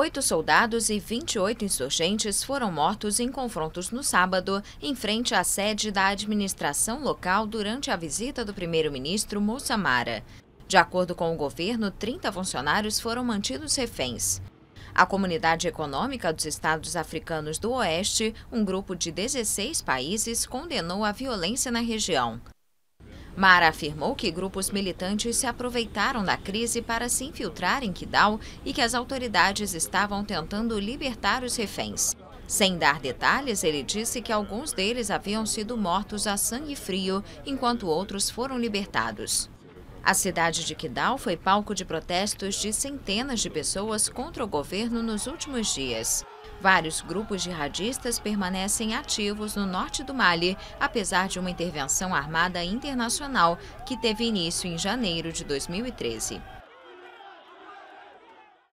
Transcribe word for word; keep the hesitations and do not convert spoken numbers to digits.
Oito soldados e vinte e oito insurgentes foram mortos em confrontos no sábado, em frente à sede da administração local durante a visita do primeiro-ministro Moussa Mara. De acordo com o governo, trinta funcionários foram mantidos reféns. A Comunidade Econômica dos Estados Africanos do Oeste, um grupo de dezesseis países, condenou a violência na região. Mara afirmou que grupos militantes se aproveitaram da crise para se infiltrar em Kidal e que as autoridades estavam tentando libertar os reféns. Sem dar detalhes, ele disse que alguns deles haviam sido mortos a sangue frio, enquanto outros foram libertados. A cidade de Kidal foi palco de protestos de centenas de pessoas contra o governo nos últimos dias. Vários grupos jihadistas permanecem ativos no norte do Mali, apesar de uma intervenção armada internacional que teve início em janeiro de dois mil e treze.